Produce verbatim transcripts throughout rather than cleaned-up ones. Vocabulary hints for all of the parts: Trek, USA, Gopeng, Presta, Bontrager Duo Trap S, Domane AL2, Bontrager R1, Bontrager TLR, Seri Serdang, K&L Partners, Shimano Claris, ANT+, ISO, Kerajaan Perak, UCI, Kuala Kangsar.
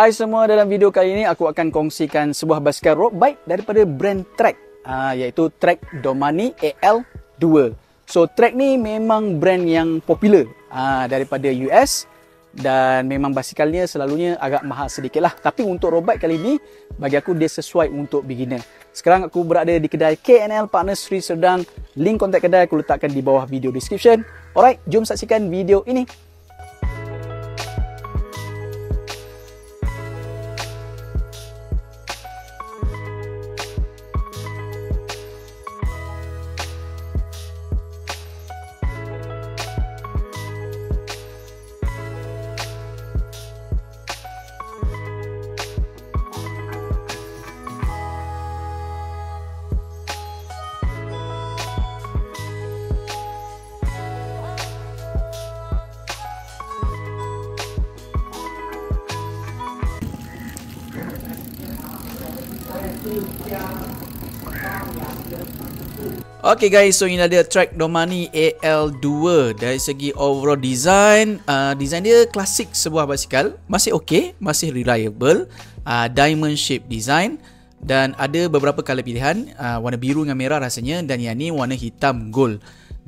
Hai semua, dalam video kali ini aku akan kongsikan sebuah basikal road bike daripada brand Trek, uh, iaitu Trek Domane A L dua. So Trek ni memang brand yang popular uh, daripada U S dan memang basikalnya selalunya agak mahal sedikit lah. Tapi untuk road bike kali ni bagi aku dia sesuai untuk beginner. Sekarang aku berada di kedai K and L Partners Seri Serdang. Link kontak kedai aku letakkan di bawah video description. Alright, jom saksikan video ini. Okay guys, so ini ada Trek Domane A L dua. Dari segi overall design, uh, design dia klasik sebuah basikal. Masih okey, masih reliable. uh, Diamond shape design. Dan ada beberapa color pilihan, uh, warna biru dengan merah rasanya. Dan yang ni warna hitam gold.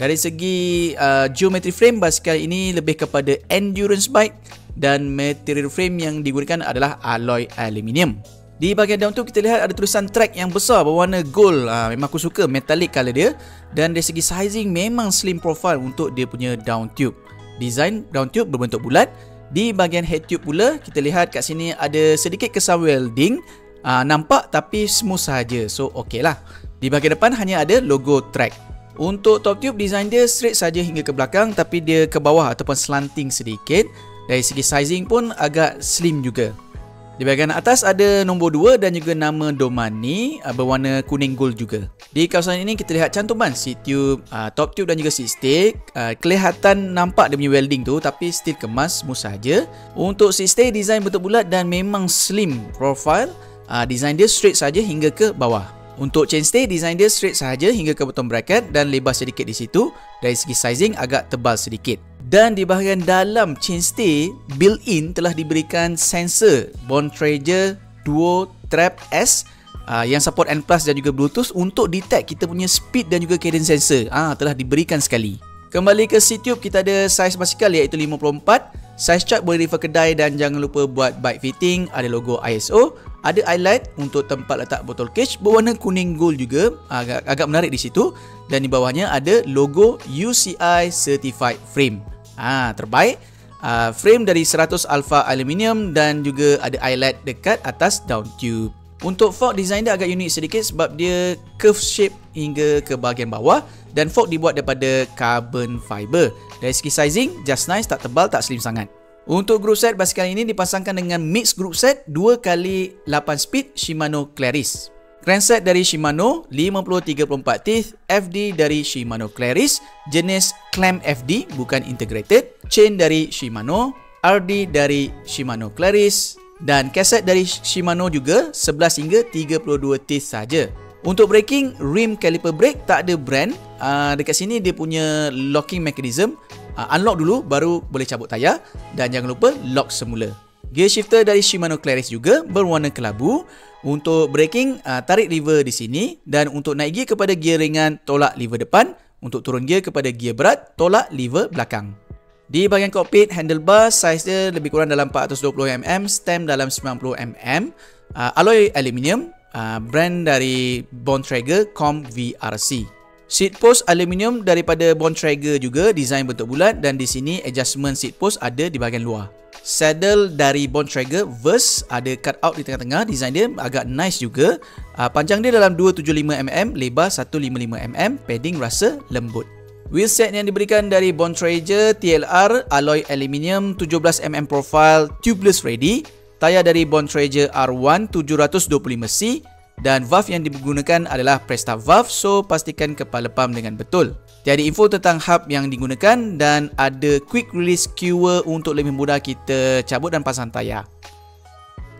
Dari segi uh, geometry frame, basikal ini lebih kepada endurance bike. Dan material frame yang digunakan adalah alloy aluminium. Di bahagian daun tu kita lihat ada tulisan Trek yang besar berwarna gold. Ha, memang aku suka metallic colour dia. Dan dari segi sizing memang slim profile untuk dia punya down tube. Design down tube berbentuk bulat. Di bahagian head tube pula kita lihat kat sini ada sedikit kesan welding. Ha, nampak tapi smooth sahaja. So ok lah. Di bahagian depan hanya ada logo Trek. Untuk top tube design dia straight saja hingga ke belakang. Tapi dia ke bawah ataupun slanting sedikit. Dari segi sizing pun agak slim juga. Di bahagian atas ada nombor dua dan juga nama Domane berwarna kuning gold juga. Di kawasan ini kita lihat cantuman seat tube, uh, top tube dan juga seat stick. Uh, kelihatan nampak dia punya welding tu tapi still kemas smooth saja. Untuk seat stick design bentuk bulat dan memang slim profile. Uh, design dia straight saja hingga ke bawah. Untuk chainstay design dia straight saja hingga ke bottom bracket dan lebar sedikit di situ. Dari segi sizing agak tebal sedikit. Dan di bahagian dalam chainstay built-in telah diberikan sensor Bontrager Duo Trap S uh, yang support A N T plus dan juga Bluetooth untuk detect kita punya speed dan juga cadence sensor. Ah, telah diberikan sekali. Kembali ke seat tube, kita ada saiz basikal iaitu lima puluh empat. Size chart boleh refer kedai dan jangan lupa buat bike fitting. Ada logo I S O, ada highlight untuk tempat letak botol cage berwarna kuning gold juga. Agak, agak menarik di situ. Dan di bawahnya ada logo U C I Certified Frame. Ah, terbaik. Uh, frame dari seratus alpha aluminium dan juga ada eyelet dekat atas down tube. Untuk fork design dia agak unik sedikit sebab dia curve shape hingga ke bahagian bawah dan fork dibuat daripada carbon fiber. Dari segi sizing just nice, tak tebal, tak slim sangat. Untuk group set basikal ini dipasangkan dengan mix group set dua kali lapan speed Shimano Claris. Crankset dari Shimano lima puluh tiga puluh empat teeth, F D dari Shimano Claris, jenis clamp F D bukan integrated, chain dari Shimano, R D dari Shimano Claris dan kaset dari Shimano juga sebelas hingga tiga puluh dua teeth saja. Untuk braking, rim caliper brake tak ada brand. Uh, dekat sini dia punya locking mechanism. Uh, unlock dulu baru boleh cabut tayar dan jangan lupa lock semula. Gear shifter dari Shimano Claris juga berwarna kelabu. Untuk braking, uh, tarik lever di sini. Dan untuk naik gear kepada gear ringan, tolak lever depan. Untuk turun gear kepada gear berat, tolak lever belakang. Di bahagian kokpit, handlebar saiz dia lebih kurang dalam empat ratus dua puluh milimeter, stem dalam sembilan puluh milimeter. uh, Alloy aluminium, uh, brand dari Bontrager Com V R C. Seat post aluminium daripada Bontrager juga, design bentuk bulat. Dan di sini adjustment seat post ada di bahagian luar. Saddle dari Bontrager Verse ada cut out di tengah-tengah. Design dia agak nice juga. uh, Panjang dia dalam dua ratus tujuh puluh lima milimeter, lebar seratus lima puluh lima milimeter. Padding rasa lembut. Wheelset yang diberikan dari Bontrager T L R, alloy aluminium, tujuh belas milimeter profile, tubeless ready. Tayar dari Bontrager R satu tujuh ratus dua puluh lima C. Dan valve yang digunakan adalah Presta valve. So pastikan kepala pam dengan betul. Tiada info tentang hub yang digunakan dan ada quick release skewer untuk lebih mudah kita cabut dan pasang tayar.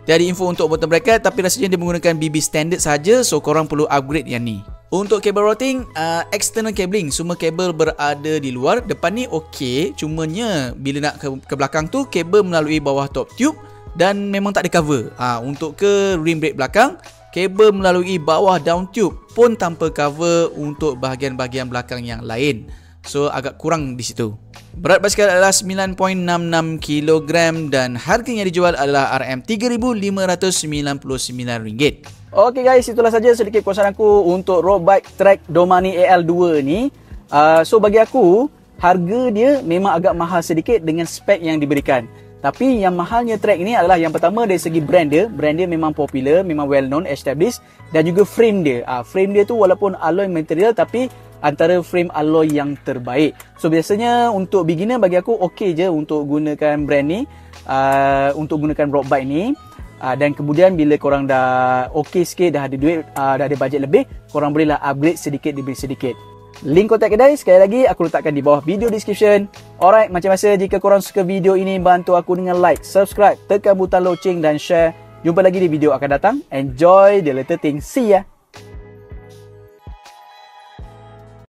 Tiada info untuk bottom bracket tapi rasanya dia menggunakan B B standard saja, so korang perlu upgrade yang ni. Untuk kabel routing, uh, external cabling, semua kabel berada di luar. Depan ni okey, cumanya bila nak ke, ke belakang tu kabel melalui bawah top tube. dan memang tak ada cover. Ha, untuk ke rim brake belakang, kabel melalui bawah down tube pun tanpa cover untuk bahagian-bahagian belakang yang lain. So agak kurang di situ. Berat basikal adalah sembilan perpuluhan enam enam kilogram dan harganya dijual adalah R M tiga ribu lima ratus sembilan puluh sembilan ringgit. Okey guys, itulah saja sedikit kuasaan aku untuk road bike Trek Domane A L dua ni. Uh, so bagi aku, harga dia memang agak mahal sedikit dengan spek yang diberikan. Tapi yang mahalnya Trek ini adalah yang pertama dari segi brand dia. Brand dia memang popular, memang well known, established, dan juga frame dia. Uh, frame dia tu walaupun alloy material tapi antara frame alloy yang terbaik. So biasanya untuk beginner bagi aku okey je untuk gunakan brand ni, uh, untuk gunakan road bike ni, uh, dan kemudian bila korang dah okey sikit, dah ada duit, uh, dah ada bajet lebih, korang bolehlah upgrade sedikit demi sedikit. Link kontak kedai sekali lagi aku letakkan di bawah video description. Alright, macam biasa jika korang suka video ini, bantu aku dengan like, subscribe, tekan butang loceng dan share. Jumpa lagi di video akan datang. Enjoy the later thing. See ya.